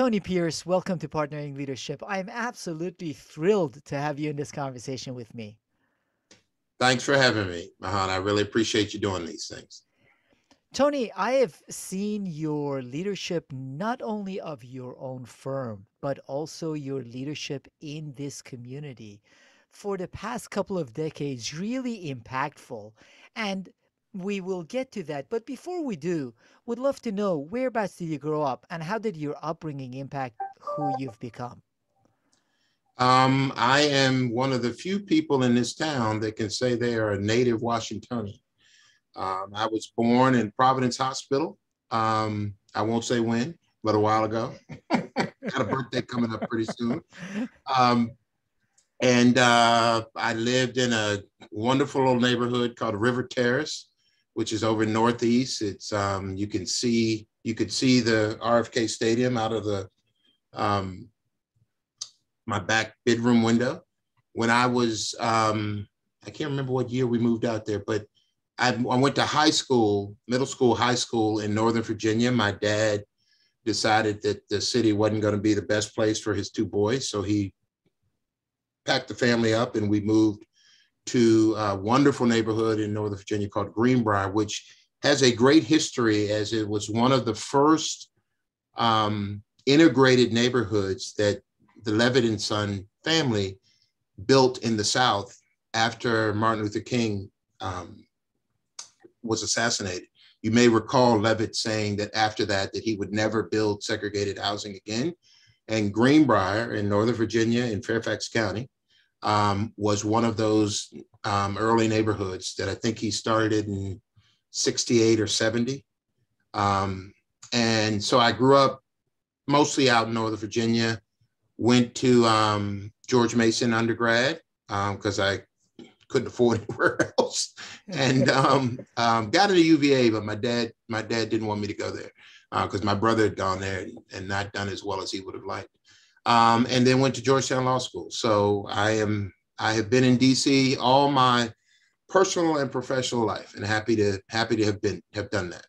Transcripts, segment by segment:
Tony Pierce, welcome to Partnering Leadership. I am absolutely thrilled to have you in this conversation with me. Thanks for having me, Mahan. I really appreciate you doing these things. Tony, I have seen your leadership, not only of your own firm, but also your leadership in this community for the past couple of decades, really impactful. And we will get to that. But before we do, would love to know, whereabouts did you grow up and how did your upbringing impact who you've become? I am one of the few people in this town that can say they are a native Washingtonian. I was born in Providence Hospital. I won't say when, but a while ago. Got a birthday coming up pretty soon. And I lived in a wonderful little neighborhood called River Terrace, which is over northeast. It's you could see the RFK Stadium out of the my back bedroom window. When I was I can't remember what year we moved out there, but I went to high school, middle school, high school in Northern Virginia. My dad decided that the city wasn't going to be the best place for his two boys, so he packed the family up and we moved to a wonderful neighborhood in Northern Virginia called Greenbrier, which has a great history as it was one of the first integrated neighborhoods that the Levitt and Son family built in the South after Martin Luther King was assassinated. You may recall Levitt saying that after that he would never build segregated housing again. And Greenbrier in Northern Virginia in Fairfax County was one of those early neighborhoods that I think he started in 68 or 70. And so I grew up mostly out in Northern Virginia, went to George Mason undergrad because I couldn't afford anywhere else, and got into UVA, but my dad didn't want me to go there, because my brother had gone there and not done as well as he would have liked. And then went to Georgetown Law School. So I have been in DC all my personal and professional life, and happy to have done that.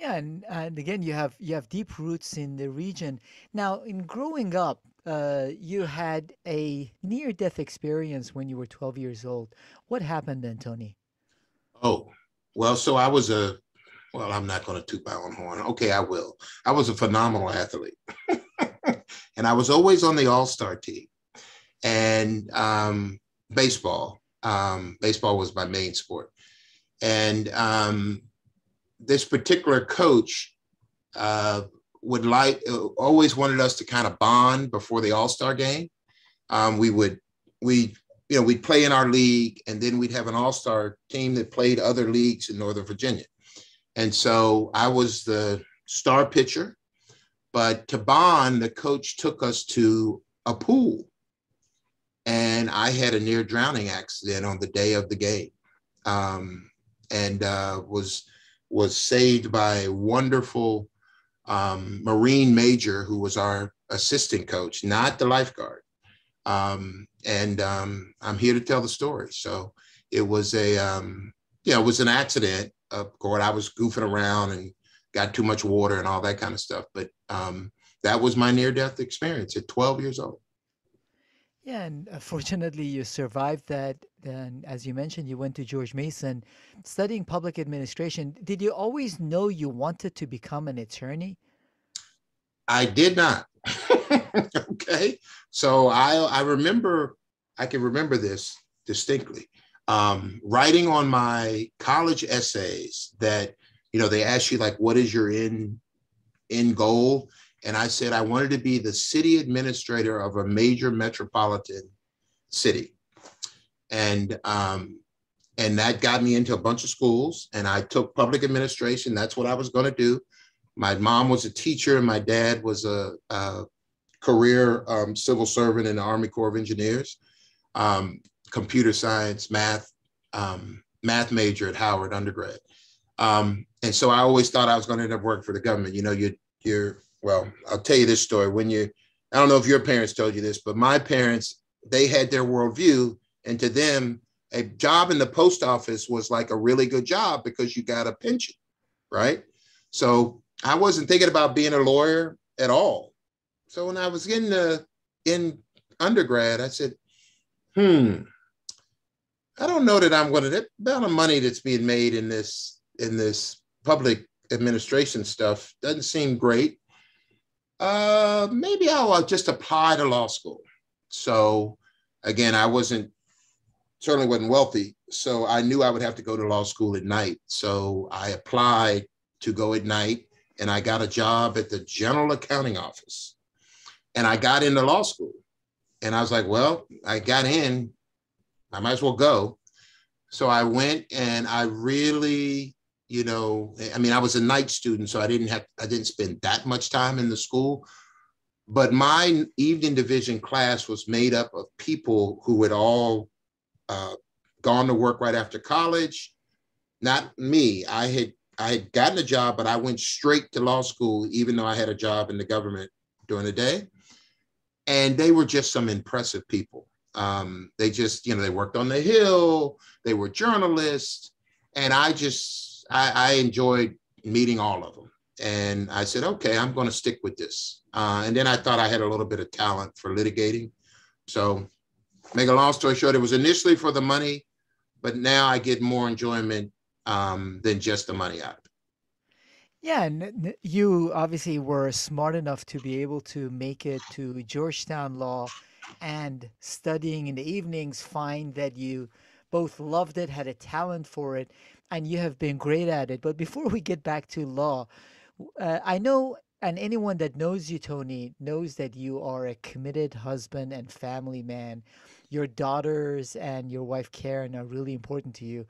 Yeah, and again, you have deep roots in the region. Now, in growing up, you had a near-death experience when you were 12 years old. What happened then, Tony? Oh, well, so I was a well, I'm not going to toot my own horn. Okay, I will. I was a phenomenal athlete. And I was always on the all-star team. And baseball was my main sport. And this particular coach always wanted us to kind of bond before the all-star game. We'd play in our league, and then we'd have an all-star team that played other leagues in Northern Virginia. And so I was the star pitcher, but to bond, the coach took us to a pool. And I had a near drowning accident on the day of the game, and was saved by a wonderful Marine major who was our assistant coach, not the lifeguard. I'm here to tell the story. So it was it was an accident. Of course, I was goofing around and got too much water and all that kind of stuff. But that was my near-death experience at 12 years old. Yeah, and fortunately, you survived that. And as you mentioned, you went to George Mason studying public administration. Did you always know you wanted to become an attorney? I did not. Okay. So I can remember this distinctly. Writing on my college essays that, they asked you like, what is your end goal? And I said, I wanted to be the city administrator of a major metropolitan city. And that got me into a bunch of schools, and I took public administration. That's what I was going to do. My mom was a teacher and my dad was a career civil servant in the Army Corps of Engineers. Computer science, math major at Howard undergrad. And so I always thought I was going to end up working for the government. I'll tell you this story. I don't know if your parents told you this, but my parents, they had their worldview. And to them, a job in the post office was like a really good job because you got a pension, right? So I wasn't thinking about being a lawyer at all. So when I was in undergrad, I said, I don't know that I'm going to, that amount of money that's being made in this public administration stuff doesn't seem great. Maybe I'll just apply to law school. So again, I certainly wasn't wealthy. So I knew I would have to go to law school at night. So I applied to go at night, and I got a job at the general accounting office, and I got into law school. And I was like, well, I got in, I might as well go. So I went, and I really, I was a night student, so I didn't spend that much time in the school, but my evening division class was made up of people who had all gone to work right after college. Not me. I had gotten a job, but I went straight to law school, even though I had a job in the government during the day. And they were just some impressive people. They just, they worked on the Hill, they were journalists, and I enjoyed meeting all of them. And I said, okay, I'm going to stick with this. And then I thought I had a little bit of talent for litigating. So make a long story short, it was initially for the money, but now I get more enjoyment than just the money out of it. Yeah, and you obviously were smart enough to be able to make it to Georgetown Law, and studying in the evenings, find that you both loved it, had a talent for it, and you have been great at it. But before we get back to law, I know, and anyone that knows you, Tony, knows that you are a committed husband and family man. Your daughters and your wife, Karen, are really important to you.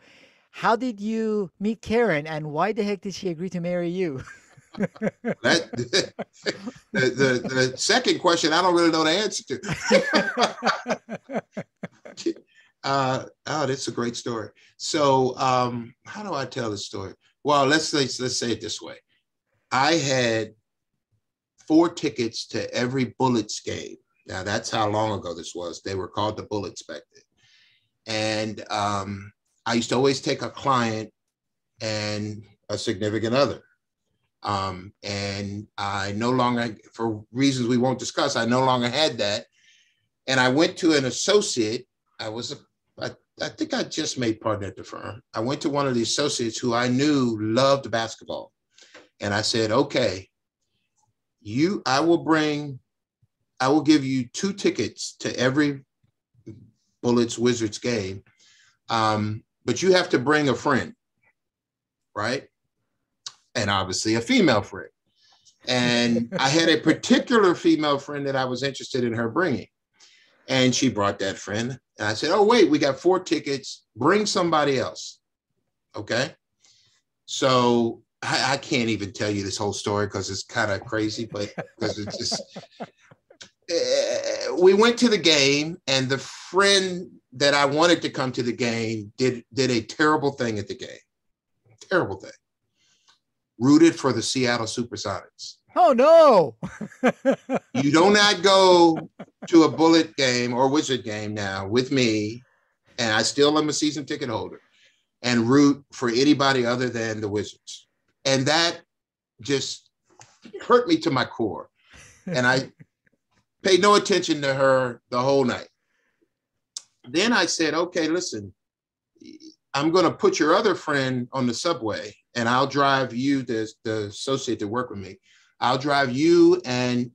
How did you meet Karen, and why the heck did she agree to marry you? The second question, I don't really know the answer to. That's a great story. So how do I tell the story? Well, let's say it this way. I had 4 tickets to every Bullets game. Now, that's how long ago this was. They were called the Bullets back then. And I used to always take a client and a significant other. And I no longer, for reasons we won't discuss, I no longer had that. And I went to an associate. I think I just made partner at the firm. I went to one of the associates who I knew loved basketball. And I said, okay, I will give you 2 tickets to every Bullets Wizards game. But you have to bring a friend, right? And obviously a female friend. And I had a particular female friend that I was interested in her bringing. And she brought that friend. And I said, oh, wait, we got 4 tickets. Bring somebody else. Okay. So I can't even tell you this whole story because it's kind of crazy, but because it's just... we went to the game, and the friend that I wanted to come to the game did a terrible thing at the game. Terrible thing. Rooted for the Seattle Supersonics. Oh, no. You do not go to a Bullet game or Wizard game now with me, and I still am a season ticket holder, and root for anybody other than the Wizards. And that just hurt me to my core. And I paid no attention to her the whole night. Then I said, okay, listen, I'm going to put your other friend on the subway, and I'll drive you, the associate that worked with me, I'll drive you and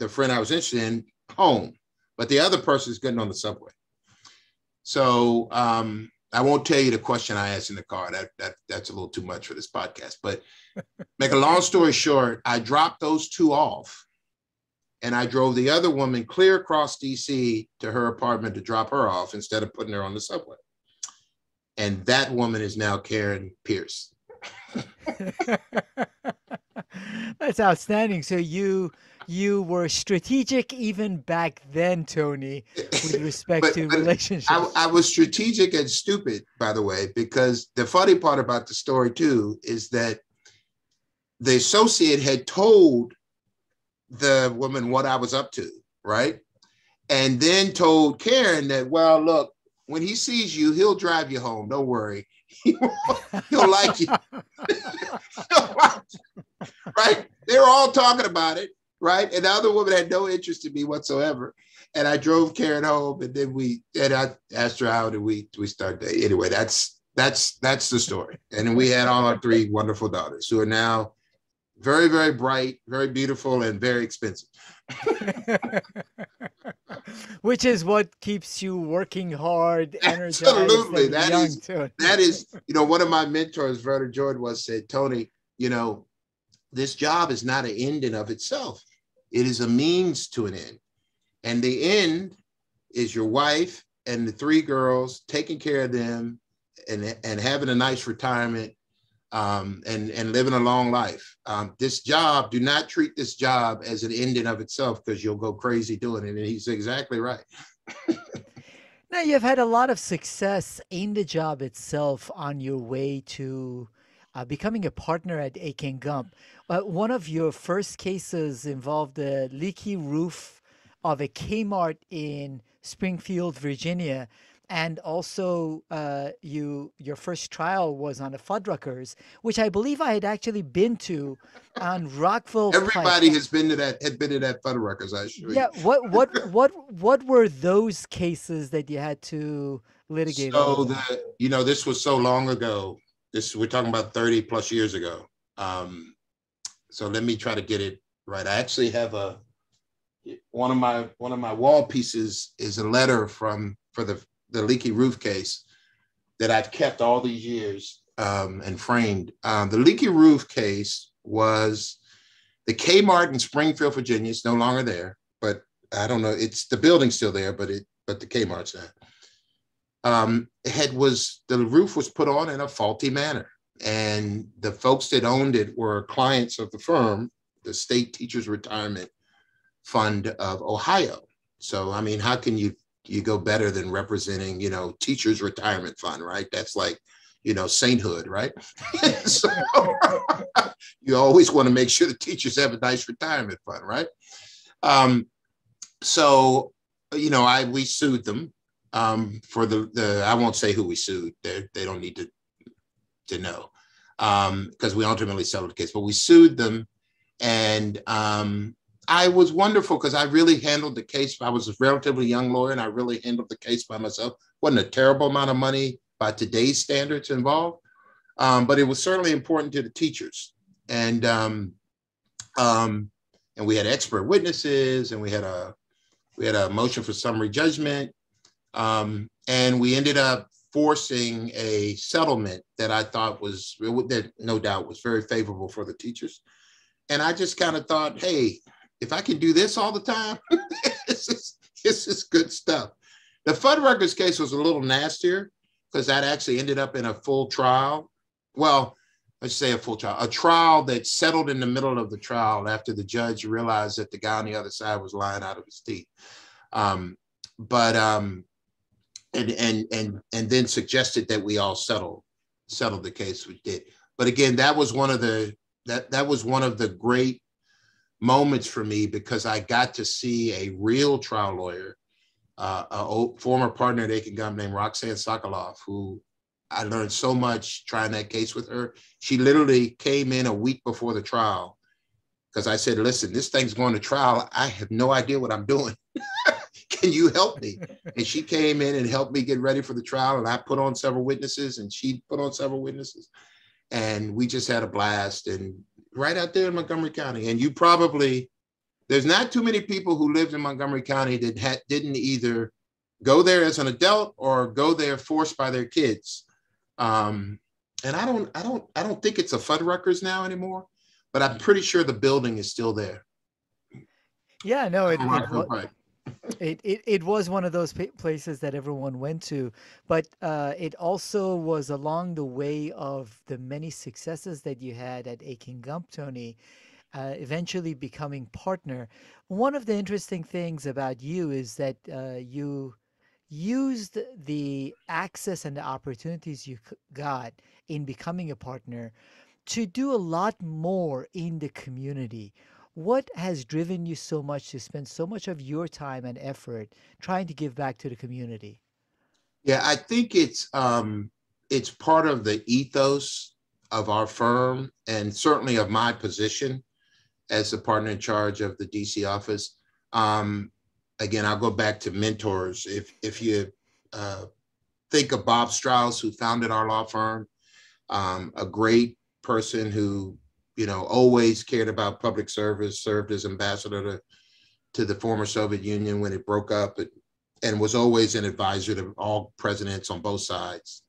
the friend I was interested in home, but the other person is getting on the subway. So I won't tell you the question I asked in the car. That's a little too much for this podcast, but make a long story short, I dropped those 2 off. And I drove the other woman clear across DC to her apartment to drop her off instead of putting her on the subway. And that woman is now Karen Pierce. That's outstanding. So you were strategic even back then, Tony, with respect to relationships. I was strategic and stupid, by the way, because the funny part about the story too is that the associate had told the woman what I was up to, right? And then told Karen that, well, look, when he sees you, he'll drive you home. Don't worry. He'll like you. Right? They're all talking about it. right? And the other woman had no interest in me whatsoever. And I drove Karen home, and then I asked her how did we start dating. Anyway, that's the story. And we had all our three wonderful daughters who are now very, very bright, very beautiful, and very expensive. Which is what keeps you working hard, energized. Absolutely. That young too. That is, you know, one of my mentors, Vernon Jordan, said, Tony, you know, this job is not an end in of itself. It is a means to an end. And the end is your wife and the three girls, taking care of them and having a nice retirement and living a long life. This job, do not treat this job as an end in of itself, because you'll go crazy doing it. And he's exactly right. Now, you've had a lot of success in the job itself on your way to becoming a partner at Akin Gump. One of your first cases involved a leaky roof of a Kmart in Springfield, Virginia. And also your first trial was on the Fuddruckers, which I believe I had actually been to on Rockville. Everybody Pike. had been to that Fuddruckers, I assure you. Yeah, what were those cases that you had to litigate? So you know, this was so long ago. This, we're talking about 30 plus years ago. So let me try to get it right. I actually have one of my wall pieces is a letter for the leaky roof case that I've kept all these years and framed. The leaky roof case was the Kmart in Springfield, Virginia. It's no longer there, but I don't know. It's the building's still there, but the Kmart's not. The roof was put on in a faulty manner, and the folks that owned it were clients of the firm, the State Teachers Retirement Fund of Ohio. So, I mean, how can you go better than representing, you know, Teachers Retirement Fund, right? That's like, you know, sainthood, right? So you always want to make sure the teachers have a nice retirement fund, right? So, you know, we sued them for the I won't say who we sued. They don't need to know because we ultimately settled the case, but we sued them. And I was wonderful because I really handled the case. I was a relatively young lawyer, and I really handled the case by myself. Wasn't a terrible amount of money by today's standards involved, but it was certainly important to the teachers. And we had expert witnesses, and we had a motion for summary judgment, and we ended up forcing a settlement that I thought that no doubt was very favorable for the teachers. And I just kind of thought, hey, if I can do this all the time, this is good stuff. The Fuddruckers case was a little nastier because that actually ended up in a full trial. Well, let's say a full trial, a trial that settled in the middle of the trial after the judge realized that the guy on the other side was lying out of his teeth. And then suggested that we all settle the case. We did. But again, that was one of the great moments for me, because I got to see a real trial lawyer, a former partner at Akin Gump named Roxanne Sokoloff, who I learned so much trying that case with her. She literally came in a week before the trial because I said, listen, this thing's going to trial. I have no idea what I'm doing. Can you help me? And she came in and helped me get ready for the trial. And I put on several witnesses, and she put on several witnesses. And we just had a blast. And right out there in Montgomery County. And you probably, there's not too many people who lived in Montgomery County that didn't either go there as an adult or go there forced by their kids. And I don't think it's a Fuddruckers now anymore, but I'm pretty sure the building is still there. Yeah, no, it was one of those places that everyone went to, but it also was along the way of the many successes that you had at Akin Gump, Tony, eventually becoming partner. One of the interesting things about you is that you used the access and the opportunities you got in becoming a partner to do a lot more in the community. What has driven you so much to spend so much of your time and effort trying to give back to the community? Yeah, I think it's part of the ethos of our firm and certainly of my position as the partner in charge of the DC office. Again, I'll go back to mentors. If you think of Bob Strauss, who founded our law firm, a great person who, you know, always cared about public service, served as ambassador to the former Soviet Union when it broke up, and was always an advisor to all presidents on both sides,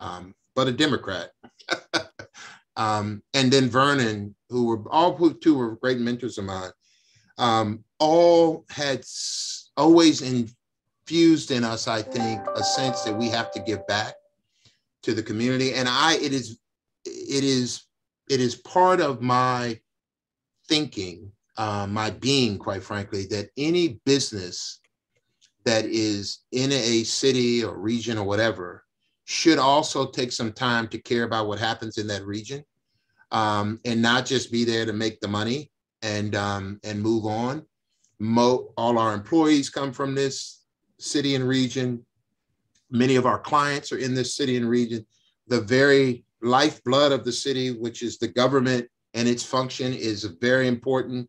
but a Democrat. And then Vernon, who were great mentors of mine, all had always infused in us, I think, a sense that we have to give back to the community. And it is part of my thinking, my being, quite frankly, that any business that is in a city or region or whatever should also take some time to care about what happens in that region, and not just be there to make the money and move on. All our employees come from this city and region. Many of our clients are in this city and region. The very lifeblood of the city, which is the government and its function, is very important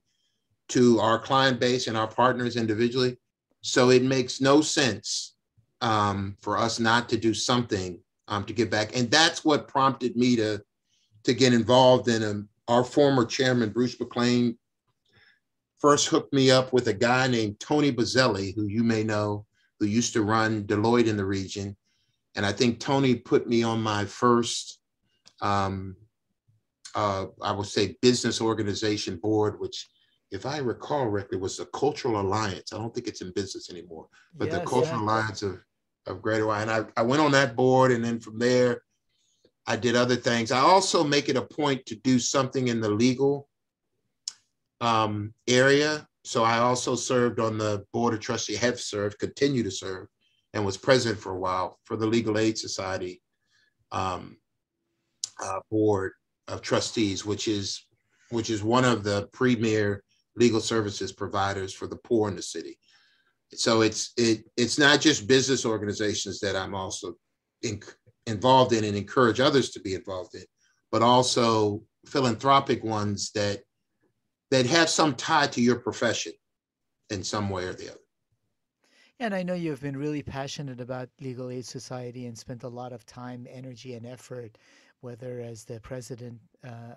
to our client base and our partners individually. So it makes no sense for us not to do something to give back. And that's what prompted me to get involved in our former chairman, Bruce McLean, first hooked me up with a guy named Tony Bozzelli, who you may know, who used to run Deloitte in the region. And I think Tony put me on my first, I would say, business organization board, which, if I recall correctly, was the Cultural Alliance. I don't think it's in business anymore, but yes, the Cultural Alliance of Greater Washington. And I went on that board, and then from there, I did other things. I also make it a point to do something in the legal area. So I also served on the board of trustees, have served, continue to serve, and was president for a while for the Legal Aid Society board of trustees, which is one of the premier legal services providers for the poor in the city. So it's not just business organizations that I'm also involved in and encourage others to be involved in, but also philanthropic ones that have some tie to your profession in some way or the other. And I know you've been really passionate about Legal Aid Society and spent a lot of time, energy, and effort, whether as the president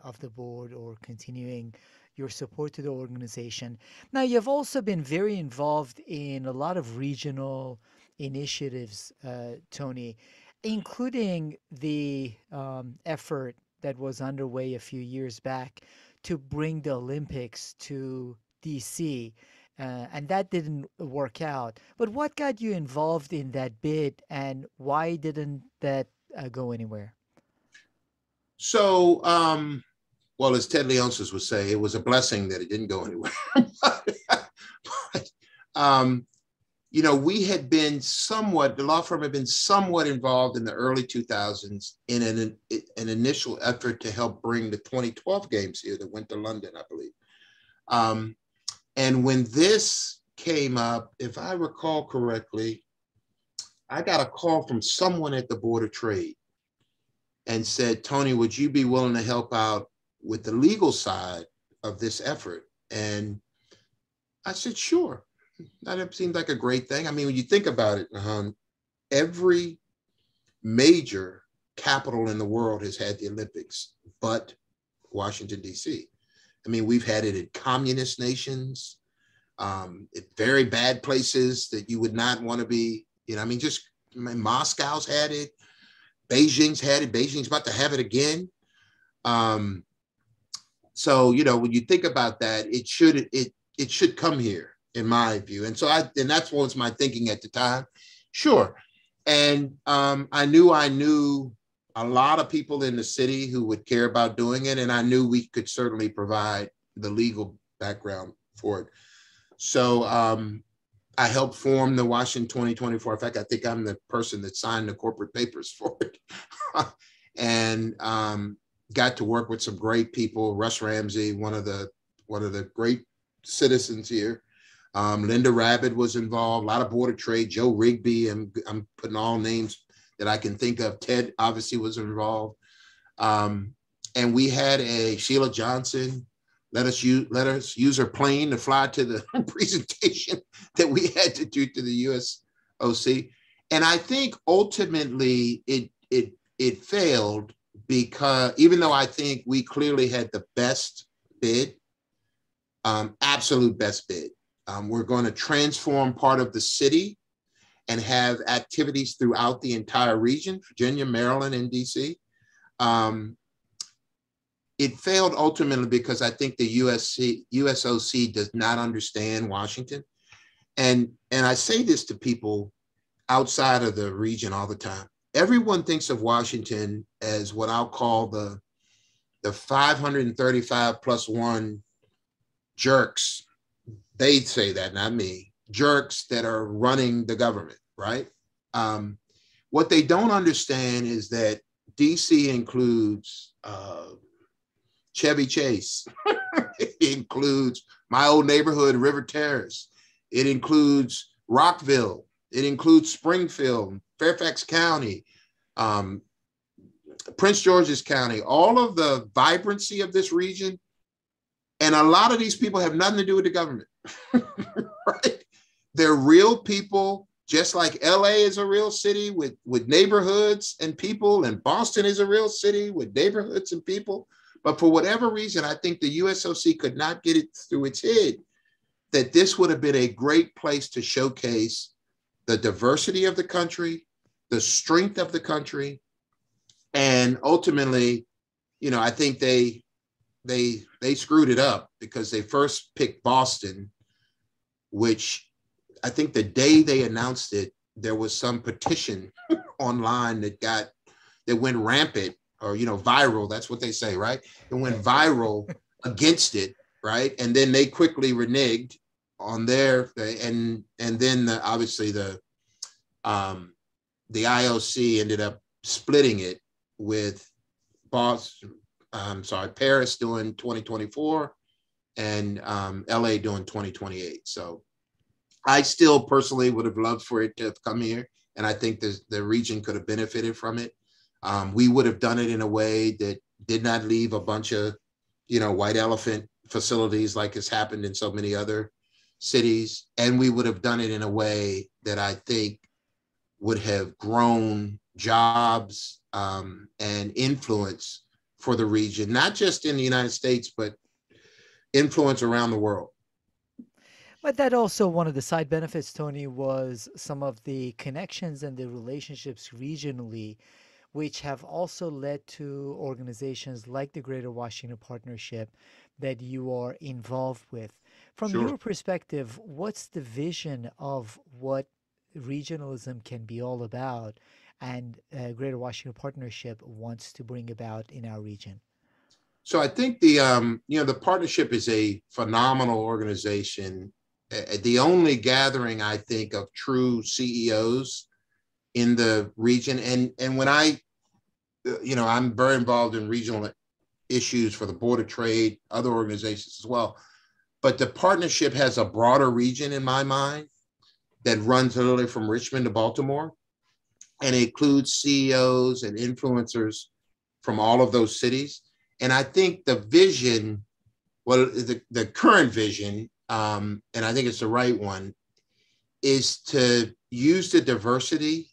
of the board or continuing your support to the organization. Now, you've also been very involved in a lot of regional initiatives, Tony, including the effort that was underway a few years back to bring the Olympics to DC, and that didn't work out. But what got you involved in that bid, and why didn't that go anywhere? So, well, as Ted Leonsis would say, it was a blessing that it didn't go anywhere. But, you know, we had been somewhat, the law firm had been somewhat involved in the early 2000s in an initial effort to help bring the 2012 games here that went to London, I believe. And when this came up, if I recall correctly, I got a call from someone at the Board of Trade and said, Tony, would you be willing to help out with the legal side of this effort? And I said, sure. That seemed like a great thing. I mean, when you think about it, every major capital in the world has had the Olympics, but Washington, D.C. I mean, we've had it in communist nations, very bad places that you would not want to be, you know, I mean, Moscow's had it. Beijing's had it. Beijing's about to have it again. So, you know, when you think about that, it should come here, in my view. And so and that's what was my thinking at the time. Sure. And I knew a lot of people in the city who would care about doing it, and I knew we could certainly provide the legal background for it. So I helped form the Washington 2024. In fact, I think I'm the person that signed the corporate papers for it, and got to work with some great people. Russ Ramsey, one of the great citizens here. Linda Rabbit was involved. A lot of Board of Trade. Joe Rigby. I'm putting all names that I can think of. Ted obviously was involved, and we had Sheila Johnson Let us use our plane to fly to the presentation that we had to do to the USOC. And I think ultimately it failed, because even though I think we clearly had the best bid, absolute best bid, we're going to transform part of the city and have activities throughout the entire region, Virginia, Maryland, and DC. It failed ultimately because I think the USOC does not understand Washington. And I say this to people outside of the region all the time. Everyone thinks of Washington as what I'll call the 535 plus one jerks. They say that, not me. Jerks that are running the government, right? What they don't understand is that DC includes Chevy Chase. It includes my old neighborhood, River Terrace. It includes Rockville. It includes Springfield, Fairfax County, Prince George's County, all of the vibrancy of this region. And a lot of these people have nothing to do with the government, right? They're real people, just like LA is a real city with neighborhoods and people, and Boston is a real city with neighborhoods and people. But for whatever reason, I think the USOC could not get it through its head that this would have been a great place to showcase the diversity of the country, the strength of the country. And ultimately, you know, I think they screwed it up because they first picked Boston, which I think the day they announced it, there was some petition online that went rampant, or, you know, viral. That's what they say, right? It went viral against it, right? And then they quickly reneged on their, and then obviously the IOC ended up splitting it with Paris doing 2024 and LA doing 2028. So I still personally would have loved for it to have come here. And I think the region could have benefited from it. We would have done it in a way that did not leave a bunch of, you know, white elephant facilities like has happened in so many other cities. And we would have done it in a way that I think would have grown jobs and influence for the region, not just in the United States, but influence around the world. But that also, one of the side benefits, Tony, was some of the connections and the relationships regionally, which have also led to organizations like the Greater Washington Partnership that you are involved with. From Sure. your perspective, what's the vision of what regionalism can be all about and Greater Washington Partnership wants to bring about in our region? So I think the partnership is a phenomenal organization. The only gathering, I think, of true CEOs in the region. And when I'm very involved in regional issues for the Board of Trade, other organizations as well, but the partnership has a broader region in my mind that runs literally from Richmond to Baltimore, and it includes CEOs and influencers from all of those cities. And I think the vision, well, the current vision, and I think it's the right one, is to use the diversity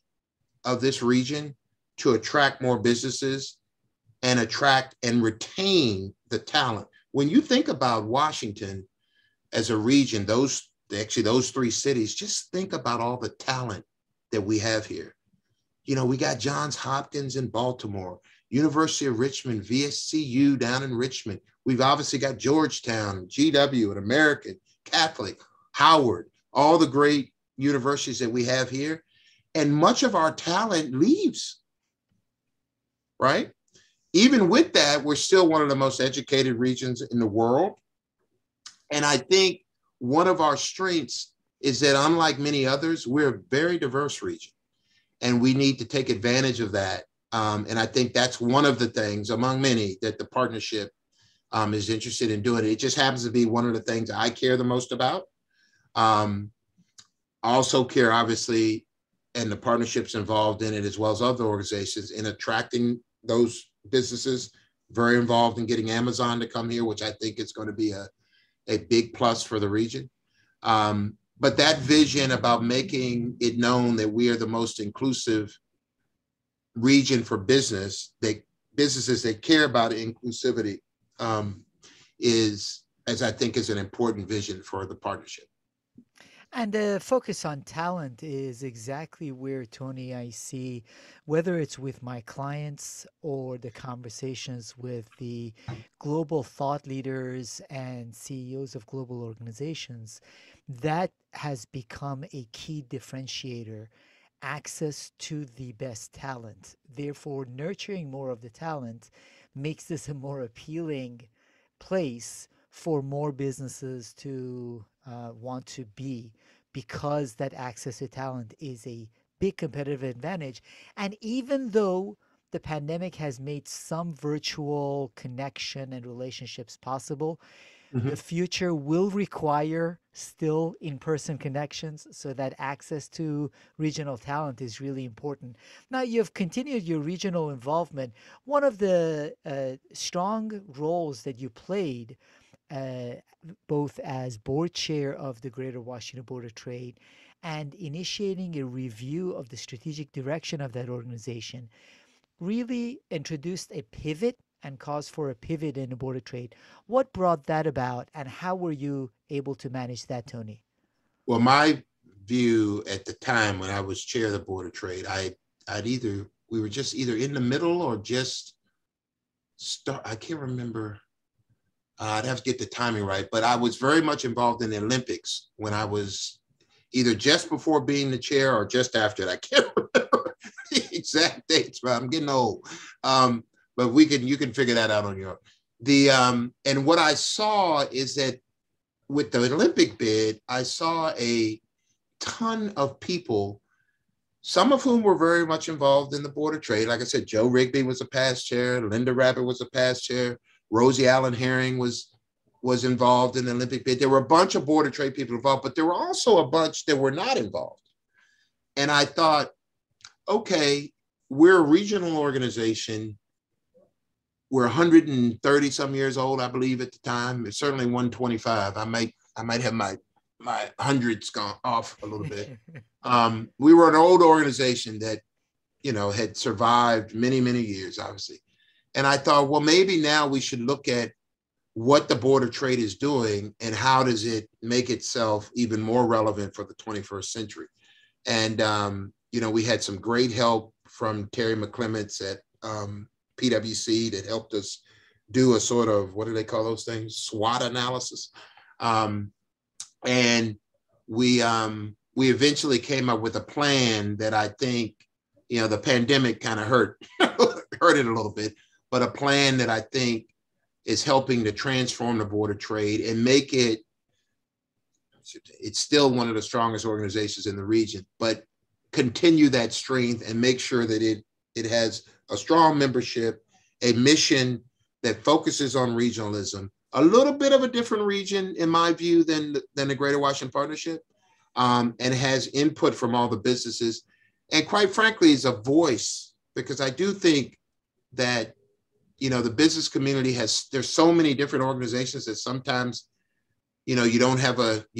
of this region to attract more businesses and attract and retain the talent. When you think about Washington as a region, those three cities, just think about all the talent that we have here. You know, we got Johns Hopkins in Baltimore, University of Richmond, VSCU down in Richmond. We've obviously got Georgetown, GW, an American, Catholic, Howard, all the great universities that we have here. And much of our talent leaves, right? Even with that, we're still one of the most educated regions in the world. And I think one of our strengths is that, unlike many others, we're a very diverse region. And we need to take advantage of that. And I think that's one of the things, among many, that the partnership is interested in doing. It just happens to be one of the things I care the most about. I also care, obviously, and the partnership's involved in it as well as other organizations, in attracting those businesses, very involved in getting Amazon to come here, which I think is going to be a big plus for the region. But that vision about making it known that we are the most inclusive region for business, businesses that care about inclusivity, I think is an important vision for the partnership. And the focus on talent is exactly where, Tony, I see, whether it's with my clients or the conversations with the global thought leaders and CEOs of global organizations, that has become a key differentiator, access to the best talent. Therefore, nurturing more of the talent makes this a more appealing place for more businesses to want to be, because that access to talent is a big competitive advantage. And even though the pandemic has made some virtual connection and relationships possible, mm-hmm. the future will require still in-person connections, so that access to regional talent is really important. Now, you've continued your regional involvement. One of the strong roles that you played both as board chair of the Greater Washington Board of Trade and initiating a review of the strategic direction of that organization, really introduced a pivot and caused for a pivot in the Board of Trade. What brought that about, and how were you able to manage that, Tony? Well, my view at the time when I was chair of the Board of Trade, we were just either in the middle or just start, I can't remember. I'd have to get the timing right, but I was very much involved in the Olympics when I was either just before being the chair or just after it. I can't remember the exact dates, but I'm getting old. But you can figure that out on your own. And what I saw is that with the Olympic bid, I saw a ton of people, some of whom were very much involved in the Board of Trade. Like I said, Joe Rigby was a past chair. Linda Rabbit was a past chair. Rosie Allen Herring was involved in the Olympic bid. There were a bunch of Board of Trade people involved, but there were also a bunch that were not involved. And I thought, okay, we're a regional organization. We're 130 some years old, I believe, at the time. It's certainly 125. I might have my hundreds gone off a little bit. We were an old organization that, you know, had survived many, many years, obviously. And I thought, well, maybe now we should look at what the Board of Trade is doing and how does it make itself even more relevant for the 21st century. And, you know, we had some great help from Terry McClements at PwC that helped us do a sort of, what do they call those things? SWOT analysis. And we eventually came up with a plan that I think, you know, the pandemic kind of hurt it a little bit, but a plan that I think is helping to transform the Board of Trade and make it, it's still one of the strongest organizations in the region, but continue that strength and make sure that it has a strong membership, a mission that focuses on regionalism, a little bit of a different region, in my view, than the Greater Washington Partnership, and has input from all the businesses. And quite frankly, is a voice, because I do think that, you know, the business community there's so many different organizations that sometimes, you know, you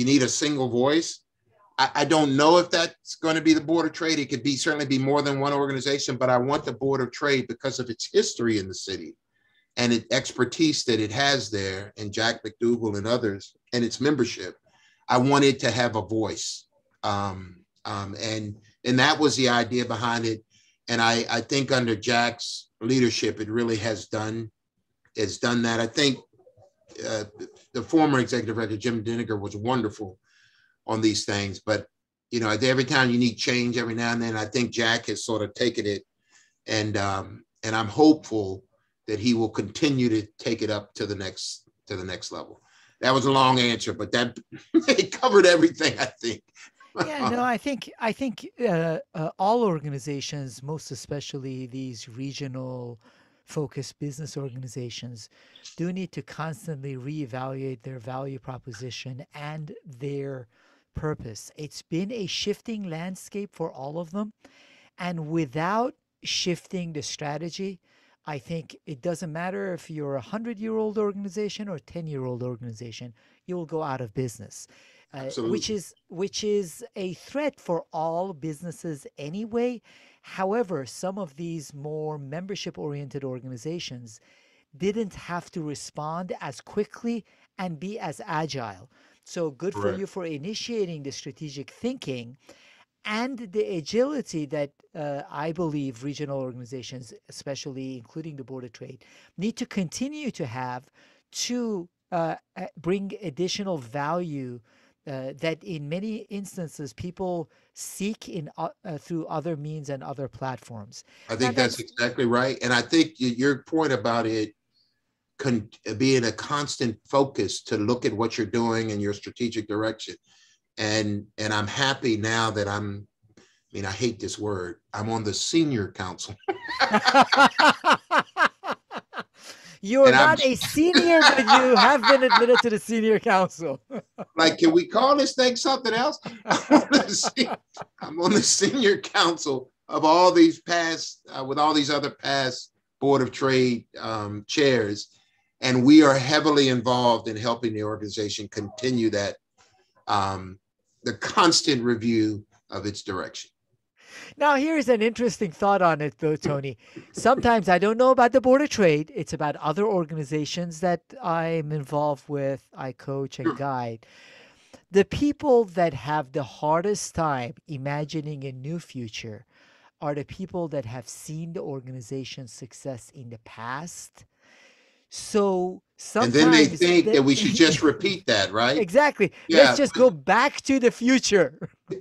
need a single voice. I don't know if that's going to be the Board of Trade. It could certainly be more than one organization, but I want the Board of Trade, because of its history in the city and its expertise that it has there, and Jack McDougall and others, and its membership, I wanted to have a voice. And that was the idea behind it. And I think under Jack's leadership, it really has done that. I think the former executive director, Jim Deniger, was wonderful on these things. But, you know, every time you need change every now and then, I think Jack has sort of taken it. And I'm hopeful that he will continue to take it up to the next level. That was a long answer, but that it covered everything, I think. Yeah, no, I think all organizations, most especially these regional focused business organizations, do need to constantly reevaluate their value proposition and their purpose. It's been a shifting landscape for all of them. And without shifting the strategy, I think it doesn't matter if you're a 100-year-old organization or a 10-year-old organization, you will go out of business, which is a threat for all businesses anyway. However, some of these more membership-oriented organizations didn't have to respond as quickly and be as agile. So good for you for initiating the strategic thinking and the agility that I believe regional organizations, especially including the Board of Trade, need to continue to have to bring additional value that in many instances people seek in through other means and other platforms. I think that's exactly right. And I think your point about it being a constant focus to look at what you're doing and your strategic direction. And I'm happy now that I'm, I mean, I hate this word, I'm on the senior council. You are not a senior, but you have been admitted to the senior council. Like, can we call this thing something else? I'm on the senior council of all these past, with all these other past Board of Trade chairs. And we are heavily involved in helping the organization continue that the constant review of its direction. Now, here's an interesting thought on it, though, Tony. Sometimes I don't know about the Board of Trade. It's about other organizations that I'm involved with, I coach and guide. The people that have the hardest time imagining a new future are the people that have seen the organization's success in the past. So sometimes, and then they think that we should just repeat that, right? Exactly. Yeah. Let's just go back to the future.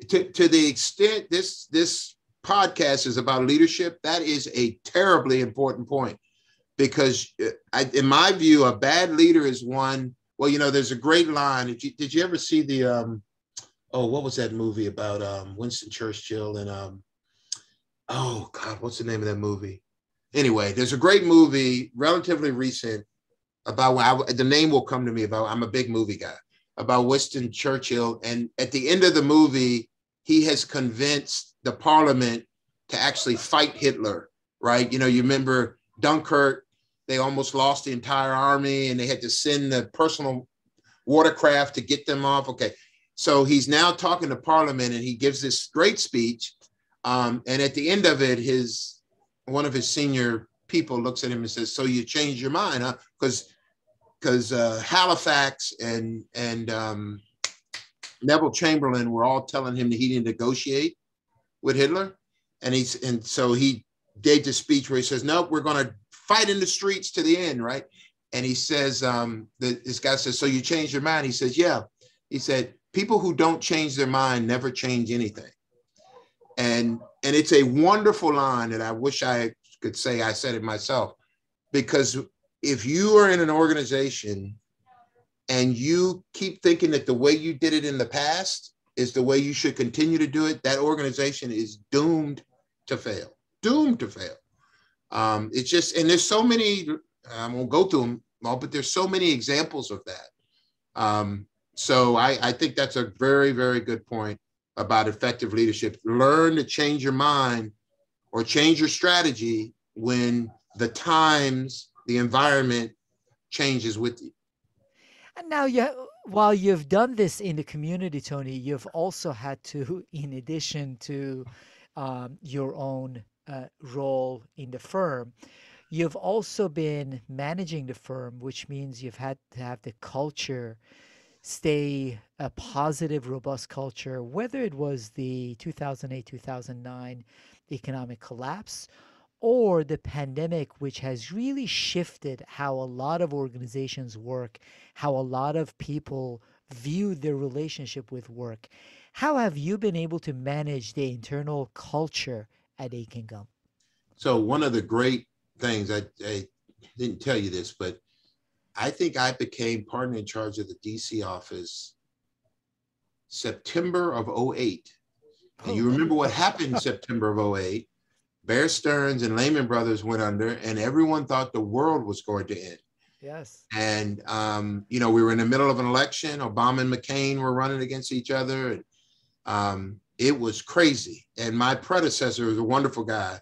To the extent this podcast is about leadership, that is a terribly important point, because in my view, a bad leader is one. Well, you know, there's a great line. Did you ever see the what was that movie about Winston Churchill and oh God, what's the name of that movie? Anyway, there's a great movie, relatively recent, about the name will come to me about, I'm a big movie guy, about Winston Churchill. And at the end of the movie, he has convinced the parliament to actually fight Hitler, right? You know, you remember Dunkirk, they almost lost the entire army and they had to send the personal watercraft to get them off. Okay, so he's now talking to parliament and he gives this great speech. And at the end of it, one of his senior people looks at him and says, "So you changed your mind, huh? Because Halifax and Neville Chamberlain were all telling him that he didn't negotiate with Hitler." And so he gave the speech where he says, "No, we're going to fight in the streets to the end," right? And he says, this guy says, "So you changed your mind?" He says, "Yeah." He said, "People who don't change their mind never change anything." And it's a wonderful line, and I wish I could say I said it myself, because if you are in an organization and you keep thinking that the way you did it in the past is the way you should continue to do it, that organization is doomed to fail, doomed to fail. It's just, and there's so many, I won't go through them all, but there's so many examples of that. So I think that's a very, very good point about effective leadership. Learn to change your mind or change your strategy when the times, the environment changes with you. And now, while you've done this in the community, Tony, you've also had to, in addition to your own role in the firm, you've also been managing the firm, which means you've had to have the culture stay a positive, robust culture, whether it was the 2008-2009 economic collapse or the pandemic, which has really shifted how a lot of organizations work, how a lot of people view their relationship with work. How have you been able to manage the internal culture at Akin Gump? So one of the great things, I didn't tell you this, but I think I became partner in charge of the DC office September of 2008. And you remember what happened in September of 2008. Bear Stearns and Lehman Brothers went under, and everyone thought the world was going to end. Yes. And, you know, we were in the middle of an election. Obama and McCain were running against each other. And, it was crazy. And my predecessor was a wonderful guy.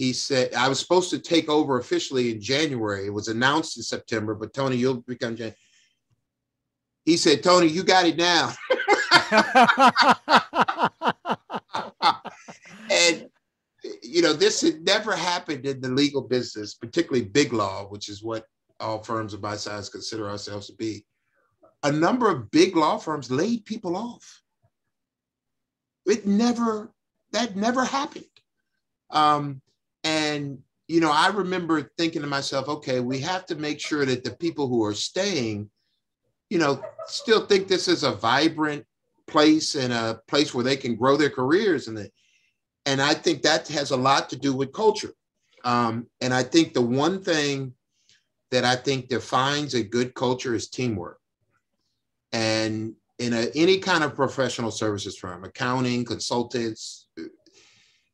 He said, I was supposed to take over officially in January. It was announced in September, but Tony, you'll become January. He said, Tony, you got it now. And, you know, this had never happened in the legal business, particularly big law, which is what all firms of my size consider ourselves to be. A number of big law firms laid people off. That never happened. And, you know, I remember thinking to myself, okay, we have to make sure that the people who are staying, you know, still think this is a vibrant place and a place where they can grow their careers. And I think that has a lot to do with culture. And I think the one thing that I think defines a good culture is teamwork. And in any kind of professional services firm, accounting, consultants,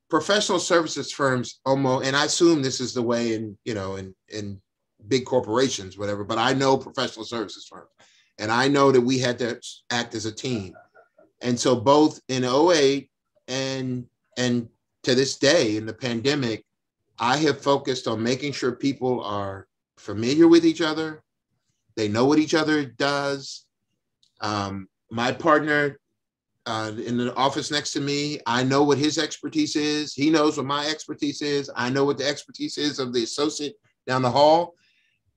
professional services firms, almost, and I assume this is the way in, you know, in big corporations, whatever, but I know professional services firms. And I know that we had to act as a team. And so both in 08 and to this day in the pandemic, I have focused on making sure people are familiar with each other. They know what each other does. My partner in the office next to me, I know what his expertise is. He knows what my expertise is. I know what the expertise is of the associate down the hall.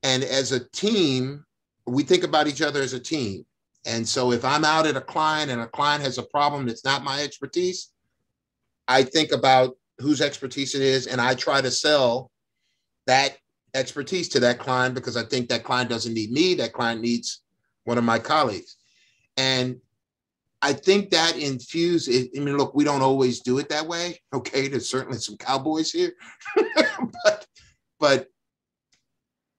And as a team, we think about each other as a team. And so if I'm out at a client and a client has a problem that's not my expertise, I think about whose expertise it is, and I try to sell that expertise to that client because I think that client doesn't need me, that client needs one of my colleagues. And I think that infuses, I mean, look, we don't always do it that way. Okay, there's certainly some cowboys here, but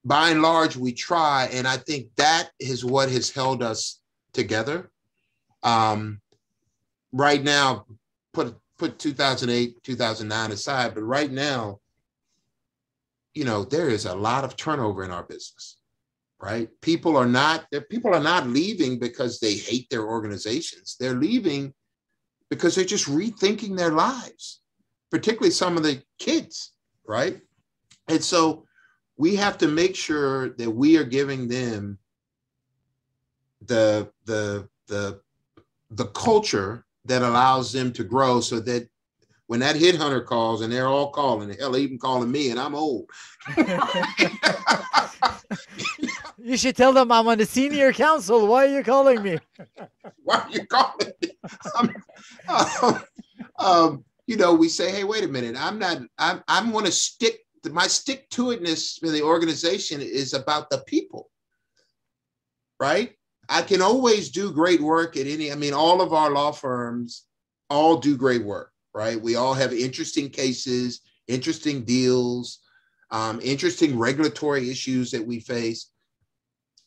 by and large, we try. And I think that is what has held us together. Right now, put 2008, 2009 aside, but right now, you know, there is a lot of turnover in our business, right? People are not leaving because they hate their organizations. They're leaving because they're just rethinking their lives, particularly some of the kids, right? And so we have to make sure that we are giving them the culture that allows them to grow, so that when that headhunter calls, and they're all calling, hell, even calling me, and I'm old. You should tell them I'm on the senior council. Why are you calling me? Why are you calling me? You know, we say, hey, wait a minute. I'm going to stick. My stick-to-itness in the organization is about the people, right? I can always do great work at any, I mean, all of our law firms all do great work, right? We all have interesting cases, interesting deals, interesting regulatory issues that we face,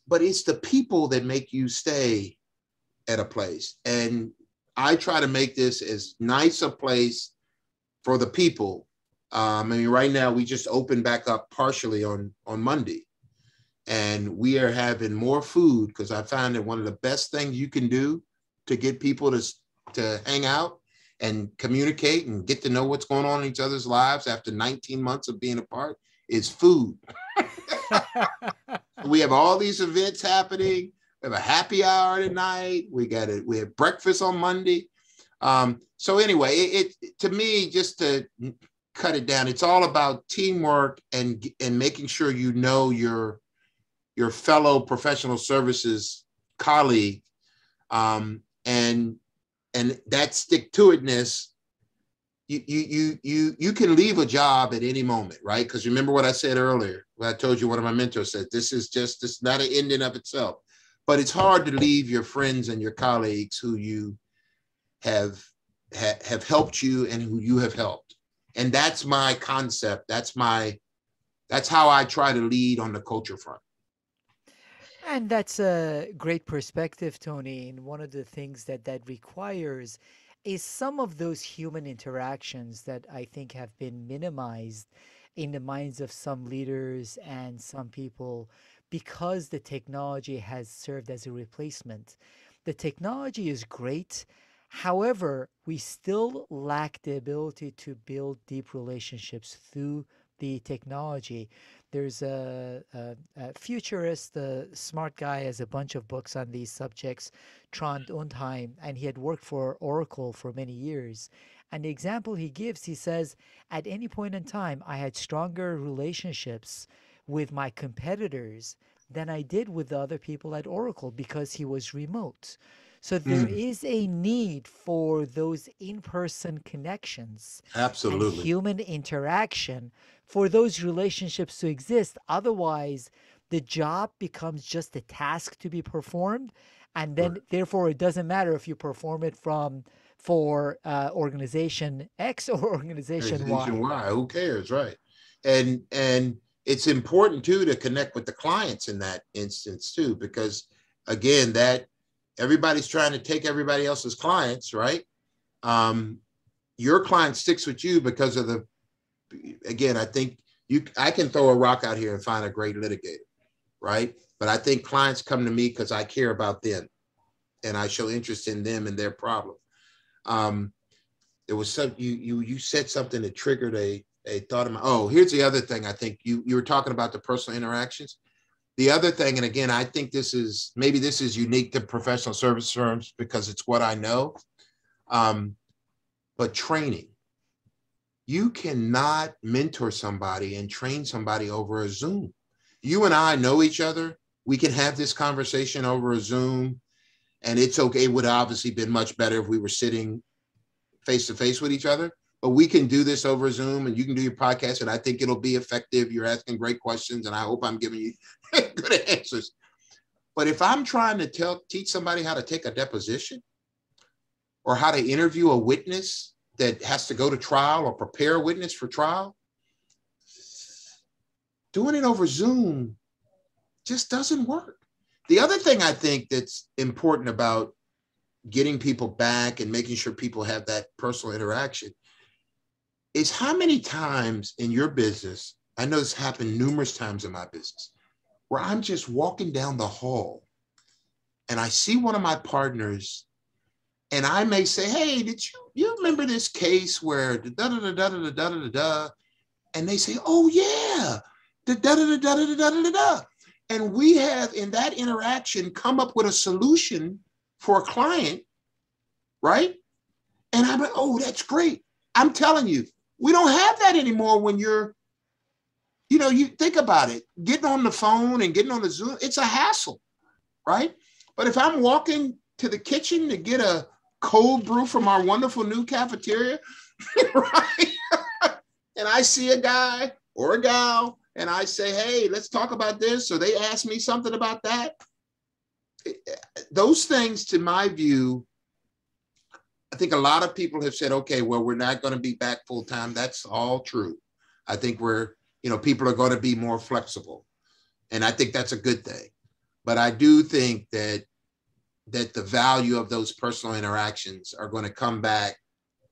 but it's the people that make you stay at a place. And I try to make this as nice a place for the people. I mean, right now we just opened back up partially on Monday, and we are having more food because I found that one of the best things you can do to get people to hang out and communicate and get to know what's going on in each other's lives after 19 months of being apart is food. We have all these events happening. We have a happy hour tonight. We have breakfast on Monday. So anyway, it to me, just to cut it down, it's all about teamwork and making sure you know your fellow professional services colleague, and that stick-to-itness. You can leave a job at any moment, right? Because remember what I said earlier. When I told you, one of my mentors said, "This is not an end in of itself." But it's hard to leave your friends and your colleagues who you have helped you and who you have helped. And that's my concept. That's how I try to lead on the culture front. And that's a great perspective, Tony. And one of the things that requires is some of those human interactions that I think have been minimized in the minds of some leaders and some people because the technology has served as a replacement. The technology is great. However, we still lack the ability to build deep relationships through the technology. There's a futurist, smart guy, has a bunch of books on these subjects, Trond Undheim, and he had worked for Oracle for many years. And the example he gives, he says, at any point in time, I had stronger relationships with my competitors than I did with the other people at Oracle because he was remote. So there is a need for those in-person connections. Absolutely. And human interaction for those relationships to exist. Otherwise, the job becomes just a task to be performed. And then, therefore, it doesn't matter if you perform it for organization X or organization Y. Who cares, right? And it's important, too, to connect with the clients in that instance, too, because, again, that everybody's trying to take everybody else's clients, right? Your client sticks with you because of the, again, I think I can throw a rock out here and find a great litigator, right? But I think clients come to me because I care about them and I show interest in them and their problem. There was some, you said something that triggered a thought of mine. Oh, here's the other thing. I think you were talking about the personal interactions. The other thing, and again, I think maybe this is unique to professional service firms because it's what I know, but training. You cannot mentor somebody and train somebody over a Zoom. You and I know each other. We can have this conversation over a Zoom, and it's okay. It would obviously been much better if we were sitting face to face with each other, but we can do this over Zoom and you can do your podcast and I think it'll be effective. You're asking great questions and I hope I'm giving you good answers. But if I'm trying to teach somebody how to take a deposition or how to interview a witness that has to go to trial or prepare a witness for trial, doing it over Zoom just doesn't work. The other thing I think that's important about getting people back and making sure people have that personal interaction is how many times in your business, I know this happened numerous times in my business, where I'm just walking down the hall and I see one of my partners and I may say, hey, did you remember this case where da-da-da-da-da-da-da-da-da? And they say, oh yeah, da-da-da-da-da-da-da-da-da. And we have in that interaction come up with a solution for a client, right? And I'm like, oh, that's great. I'm telling you, we don't have that anymore when you're, you think about it, getting on the phone and getting on the Zoom, it's a hassle, right? But if I'm walking to the kitchen to get a cold brew from our wonderful new cafeteria, right? And I see a guy or a gal and I say, hey, let's talk about this. So they ask me something about that. Those things, to my view, I think a lot of people have said, okay, well, we're not going to be back full time. That's all true. I think people are going to be more flexible. And I think that's a good thing. But I do think that the value of those personal interactions are going to come back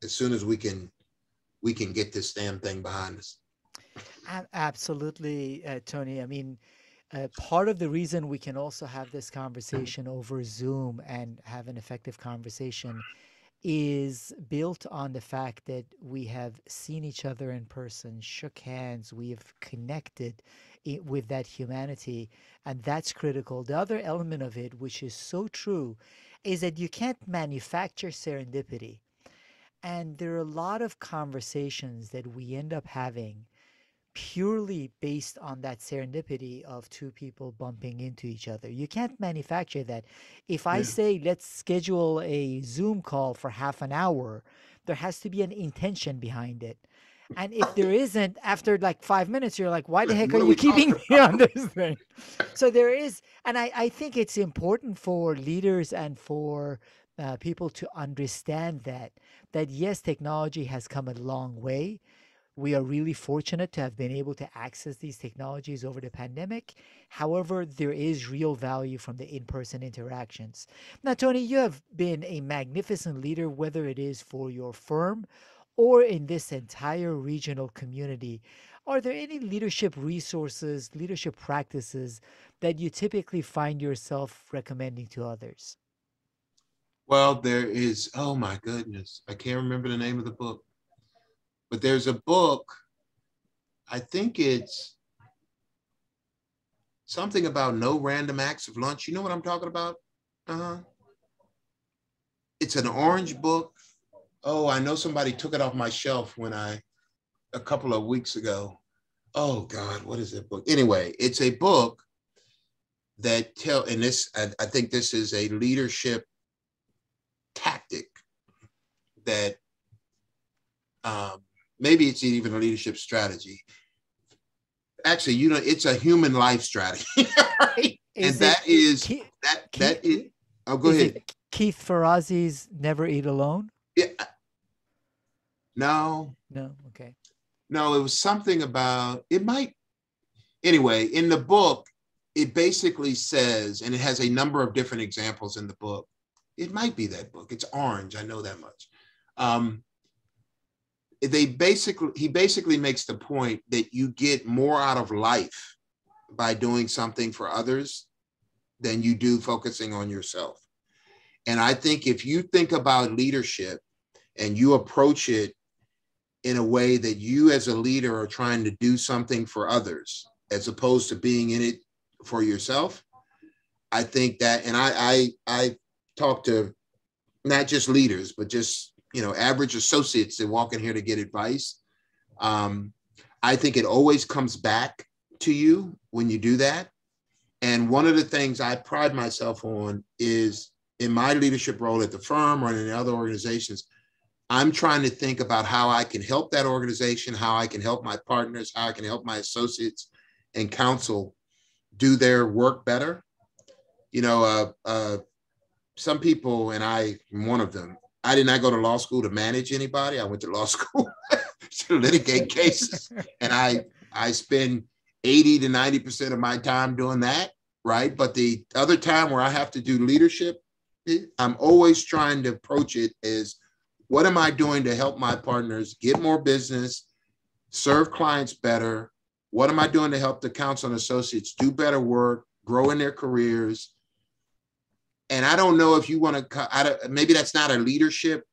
as soon as we can get this damn thing behind us. Absolutely, Tony. I mean, part of the reason we can also have this conversation over Zoom and have an effective conversation is built on the fact that we have seen each other in person, shook hands, we have connected with that humanity, and that's critical. The other element of it, which is so true, is that you can't manufacture serendipity. And there are a lot of conversations that we end up having purely based on that serendipity of two people bumping into each other. You can't manufacture that. If I say, let's schedule a Zoom call for half an hour, there has to be an intention behind it. And if there isn't, after like 5 minutes, you're like, why the heck are you keeping me on this thing? So there is, and I think it's important for leaders and for people to understand that yes, technology has come a long way. We are really fortunate to have been able to access these technologies over the pandemic. However, there is real value from the in-person interactions. Now, Tony, you have been a magnificent leader, whether it is for your firm or in this entire regional community. Are there any leadership resources, leadership practices that you typically find yourself recommending to others? Well, there is, oh my goodness, I can't remember the name of the book, but there's a book, I think it's something about no random acts of lunch. You know what I'm talking about? Uh-huh. It's an orange book. Oh, I know somebody took it off my shelf when a couple of weeks ago. Oh God, what is that book? Anyway, it's a book that and this, I think this is a leadership tactic that maybe it's even a leadership strategy. Actually, you know, it's a human life strategy, right? And that is, that is, oh, go ahead. Keith Ferrazzi's Never Eat Alone? Yeah. No. No, okay. No, it was something about, it might, anyway, in the book, it basically says, and it has a number of different examples in the book. It might be that book. It's orange, I know that much. He basically makes the point that you get more out of life by doing something for others than you do focusing on yourself. And I think if you think about leadership and you approach it in a way that you as a leader are trying to do something for others, as opposed to being in it for yourself, I think that, and I talk to not just leaders, but just, you know, average associates that walk in here to get advice. I think it always comes back to you when you do that. And one of the things I pride myself on is in my leadership role at the firm or in other organizations, I'm trying to think about how I can help that organization, how I can help my partners, how I can help my associates and counsel do their work better. You know, some people, and I am one of them, I did not go to law school to manage anybody. I went to law school to litigate cases. And I spend 80 to 90% of my time doing that, right? But the other time where I have to do leadership, I'm always trying to approach it as, what am I doing to help my partners get more business, serve clients better? What am I doing to help the counsel and associates do better work, grow in their careers? And I don't know if you want to, maybe that's not a leadership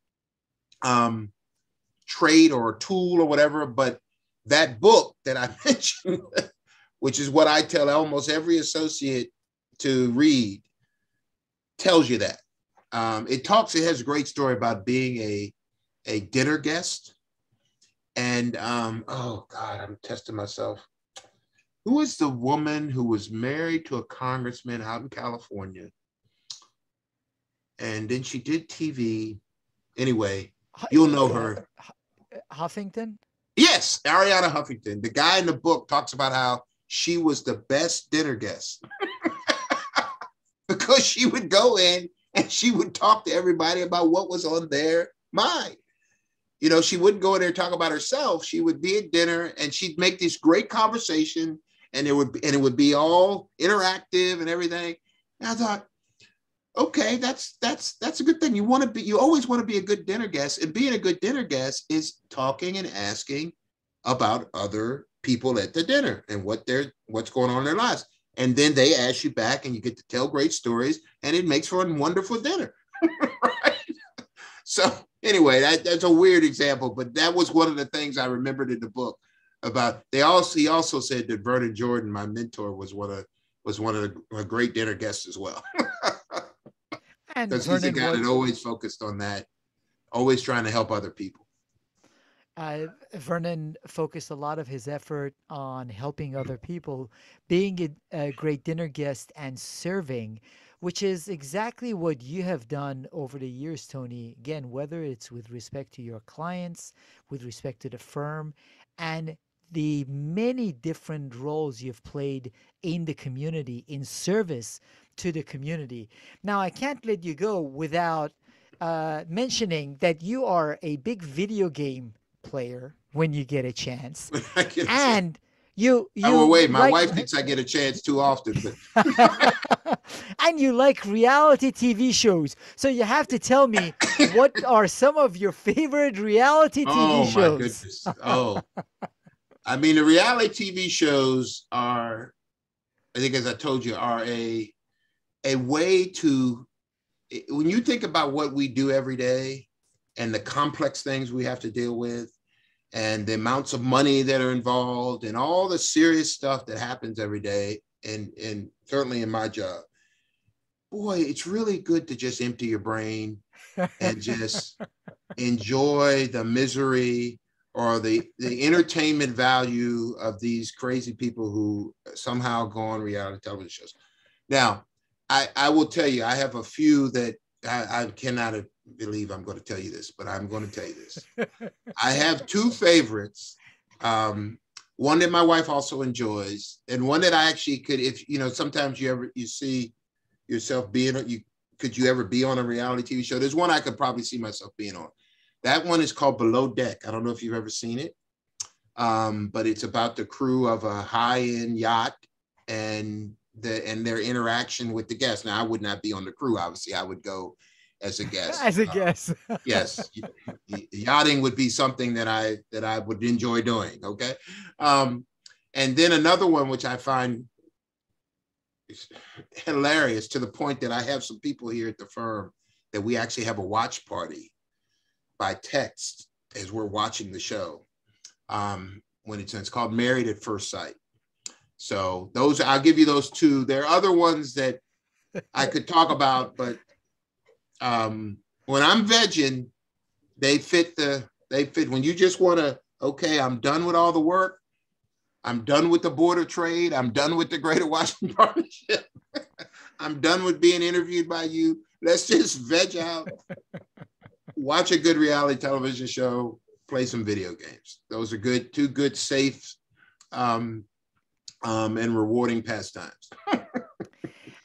trait or a tool or whatever, but that book that I mentioned, which is what I tell almost every associate to read, tells you that. It has a great story about being a dinner guest. And, oh God, I'm testing myself. Who is the woman who was married to a congressman out in California? And then she did TV. Anyway, you'll know her. Huffington? Yes, Ariana Huffington. The guy in the book talks about how she was the best dinner guest because she would go in and she would talk to everybody about what was on their mind. You know, she wouldn't go in there and talk about herself. She would be at dinner and she'd make this great conversation and it would be all interactive and everything. And I thought, okay, that's a good thing. You always want to be a good dinner guest, and being a good dinner guest is talking and asking about other people at the dinner and what's going on in their lives. And then they ask you back and you get to tell great stories and it makes for a wonderful dinner, right? So anyway, that's a weird example, but that was one of the things I remembered in the book about, he also said that Vernon Jordan, my mentor, was one of the great dinner guests as well. Because he's a guy that always focused on that, always trying to help other people. Vernon focused a lot of his effort on helping other people, being a great dinner guest and serving, which is exactly what you have done over the years, Tony. Again, whether it's with respect to your clients, with respect to the firm, and the many different roles you've played in the community, in service to the community. Now, I can't let you go without mentioning that you are a big video game player when you get a chance. And you oh, wait, my wife thinks I get a chance too often. But. And you like reality TV shows. So you have to tell me, what are some of your favorite reality TV shows? Oh, my goodness. Oh, I mean, the reality TV shows are, I think, as I told you, are a way to when you think about what we do every day and the complex things we have to deal with and the amounts of money that are involved and all the serious stuff that happens every day, and certainly in my job, boy, it's really good to just empty your brain and just enjoy the misery or the entertainment value of these crazy people who somehow go on reality television shows. Now, I will tell you, I have a few that I cannot believe I'm going to tell you this, but I'm going to tell you this. I have two favorites. One that my wife also enjoys, and one that I actually could, if, you know, sometimes you see yourself being, could you ever be on a reality TV show? There's one I could probably see myself being on. That one is called Below Deck. I don't know if you've ever seen it, but it's about the crew of a high-end yacht and their interaction with the guests. Now, I would not be on the crew, obviously. I would go as a guest. As a guest. Yes. Yachting would be something that I would enjoy doing, okay? And then another one, which I find hilarious to the point that I have some people here at the firm that we actually have a watch party by text as we're watching the show. When it's called Married at First Sight. So those, I'll give you those two. There are other ones that I could talk about, but when I'm vegging, they fit when you just want to, okay, I'm done with all the work. I'm done with the Board of Trade. I'm done with the Greater Washington Partnership. I'm done with being interviewed by you. Let's just veg out, watch a good reality television show, play some video games. Those are good, two good, safe, and rewarding pastimes.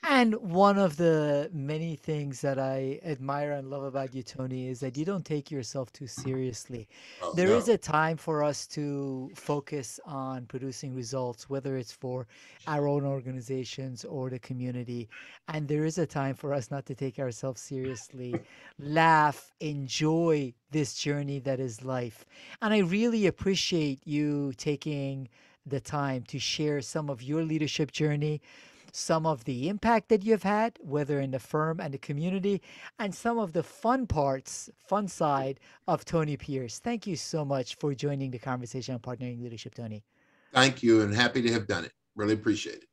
And one of the many things that I admire and love about you, Tony, is that you don't take yourself too seriously. Oh, there is a time for us to focus on producing results, whether it's for our own organizations or the community. And there is a time for us not to take ourselves seriously, laugh, enjoy this journey that is life. And I really appreciate you taking the time to share some of your leadership journey, some of the impact that you've had, whether in the firm and the community, and some of the fun parts, fun side of Tony Pierce. Thank you so much for joining the conversation on Partnering Leadership, Tony. Thank you, and happy to have done it. Really appreciate it.